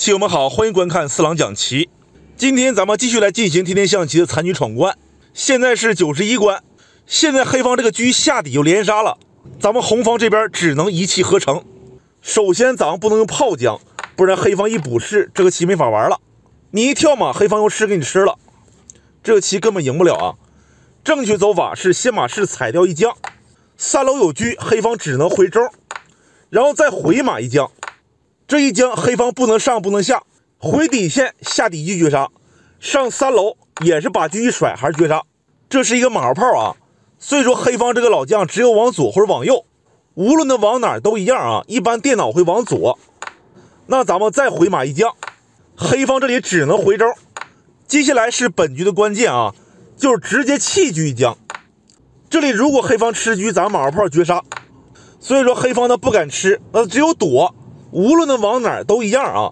棋友们好，欢迎观看四郎讲棋。今天咱们继续来进行天天象棋的残局闯关，现在是91关。现在黑方这个车下底就连杀了，咱们红方这边只能一气呵成。首先咱们不能用炮将，不然黑方一补士，这个棋没法玩了。你一跳马，黑方用士给你吃了，这个棋根本赢不了啊。正确走法是先把士踩掉一将，三楼有车，黑方只能回中，然后再回马一将。 这一将黑方不能上不能下，回底线下底车绝杀，上三楼也是把车一甩还是绝杀，这是一个马后炮啊。所以说黑方这个老将只有往左或者往右，无论他往哪儿都一样啊。一般电脑会往左，那咱们再回马一将，黑方这里只能回中。接下来是本局的关键啊，就是直接弃车一将。这里如果黑方吃车，咱马后炮绝杀。所以说黑方他不敢吃，那只有躲。 无论他往哪儿都一样啊，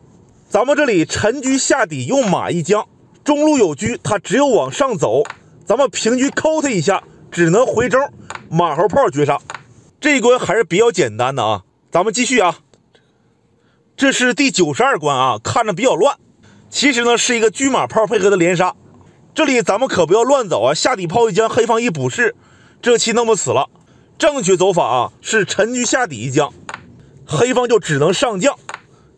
咱们这里陈车下底用马一将，中路有车，他只有往上走，咱们平车抠他一下，只能回中，马后炮绝杀。这一关还是比较简单的啊，咱们继续啊。这是第92关啊，看着比较乱，其实呢是一个车马炮配合的连杀。这里咱们可不要乱走啊，下底炮一将，黑方一补士，这棋弄不死了。正确走法啊是陈车下底一将。 黑方就只能上将，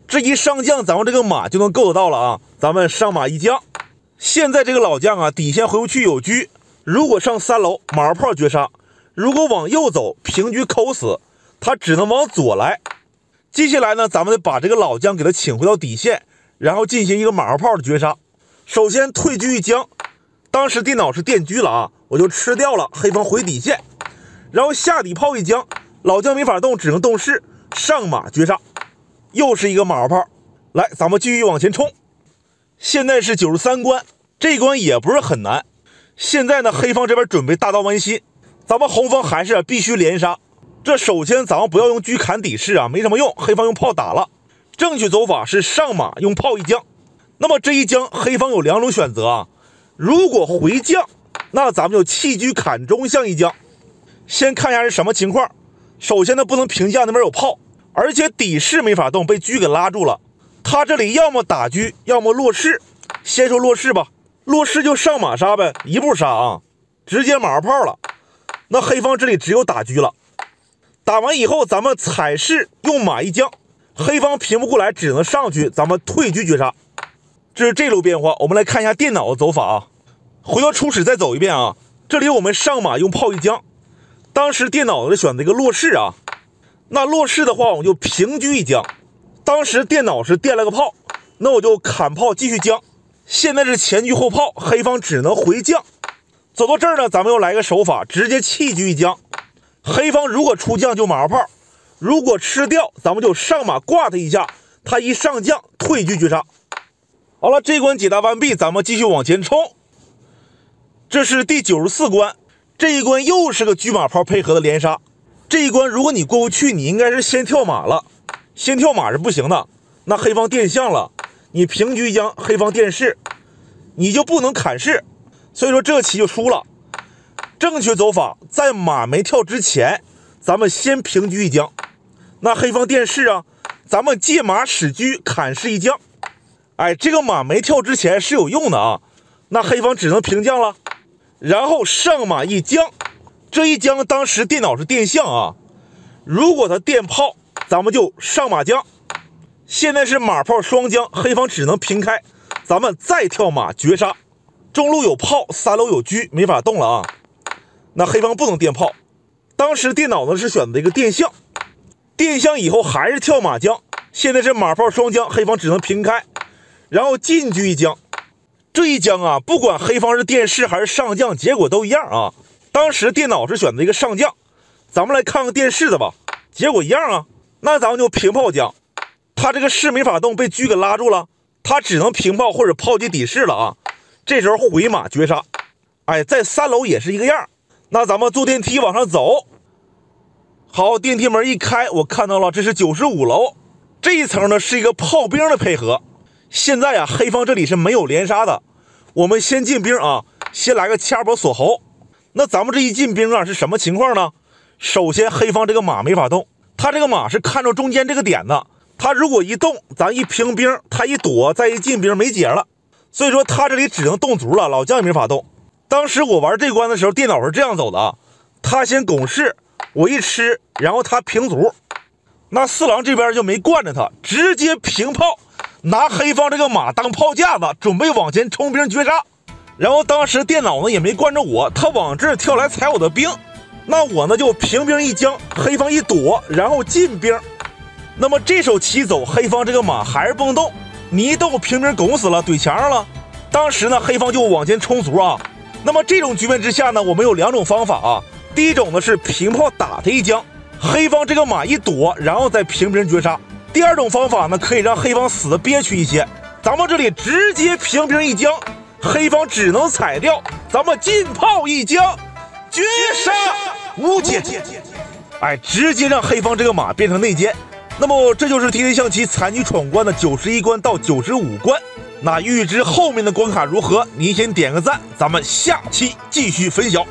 这一上将，咱们这个马就能够得到了啊！咱们上马一将，现在这个老将啊，底线回不去有车，如果上三楼，马后炮绝杀；如果往右走，平车抠死，他只能往左来。接下来呢，咱们得把这个老将给他请回到底线，然后进行一个马后炮的绝杀。首先退车一将，当时电脑是垫车了啊，我就吃掉了黑方回底线，然后下底炮一将，老将没法动，只能动士。 上马绝杀，又是一个马后炮。来，咱们继续往前冲。现在是93关，这一关也不是很难。现在呢，黑方这边准备大刀弯心，咱们红方还是必须连杀。这首先咱们不要用车砍底士啊，没什么用。黑方用炮打了，正确走法是上马用炮一将。那么这一将黑方有两种选择啊，如果回将，那咱们就弃车砍中象一将。先看一下是什么情况。 首先，他不能平将那边有炮，而且底士没法动，被车给拉住了。他这里要么打车，要么落士。先说落士吧，落士就上马杀呗，一步杀啊，直接马后炮了。那黑方这里只有打车了。打完以后，咱们踩士用马一将，黑方平不过来，只能上去，咱们退车绝杀。这是这路变化，我们来看一下电脑的走法啊。回到初始再走一遍啊。这里我们上马用炮一将。 当时电脑选择一个落士啊，那落士的话，我们就平车一将。当时电脑是垫了个炮，那我就砍炮继续将。现在是前车后炮，黑方只能回将。走到这儿呢，咱们又来个手法，直接弃车一将。黑方如果出将就马后炮，如果吃掉，咱们就上马挂他一下，他一上将退车绝杀。好了，这关解答完毕，咱们继续往前冲。这是第94关。 这一关又是个车马炮配合的连杀。这一关如果你过不去，你应该是先跳马了。先跳马是不行的，那黑方垫象了，你平车一将，黑方垫士，你就不能砍士，所以说这棋就输了。正确走法，在马没跳之前，咱们先平车一将。那黑方垫士啊，咱们借马使车砍士一将。哎，这个马没跳之前是有用的啊，那黑方只能平将了。 然后上马一将，这一将当时电脑是垫象啊，如果他垫炮，咱们就上马将。现在是马炮双将，黑方只能平开，咱们再跳马绝杀。中路有炮，三楼有车，没法动了啊。那黑方不能垫炮，当时电脑呢是选择一个垫象，垫象以后还是跳马将。现在是马炮双将，黑方只能平开，然后进车一将。 这一将啊，不管黑方是垫士还是上将，结果都一样啊。当时电脑是选择一个上将，咱们来看看垫士的吧，结果一样啊。那咱们就平炮将，他这个士没法动，被车给拉住了，他只能平炮或者炮击底士了啊。这时候回马绝杀，哎，在三楼也是一个样。那咱们坐电梯往上走，好，电梯门一开，我看到了，这是95楼，这一层呢是一个炮兵的配合。 现在呀、黑方这里是没有连杀的，我们先进兵啊，先来个掐脖锁喉。那咱们这一进兵啊，是什么情况呢？首先，黑方这个马没法动，他这个马是看着中间这个点的，他如果一动，咱一平兵，他一躲，再一进兵，没解了。所以说他这里只能动卒了，老将也没法动。当时我玩这关的时候，电脑是这样走的啊，他先拱士，我一吃，然后他平卒。那四郎这边就没惯着他，直接平炮，拿黑方这个马当炮架子，准备往前冲兵绝杀。然后当时电脑呢也没惯着我，他往这跳来踩我的兵，那我呢就平兵一将，黑方一躲，然后进兵。那么这手棋走，黑方这个马还是蹦动，你一动平兵拱死了，怼墙上了。当时呢黑方就往前冲卒啊。那么这种局面之下呢，我们有两种方法啊。第一种呢是平炮打他一将，黑方这个马一躲，然后再平兵绝杀。第二种方法呢，可以让黑方死的憋屈一些，咱们这里直接平兵一将，黑方只能踩掉，咱们进炮一将，绝杀无解。哎，直接让黑方这个马变成内奸。那么这就是 TT 象棋残局闯关的91关到95关。那预知后面的关卡如何，您先点个赞，咱们下期继续分享。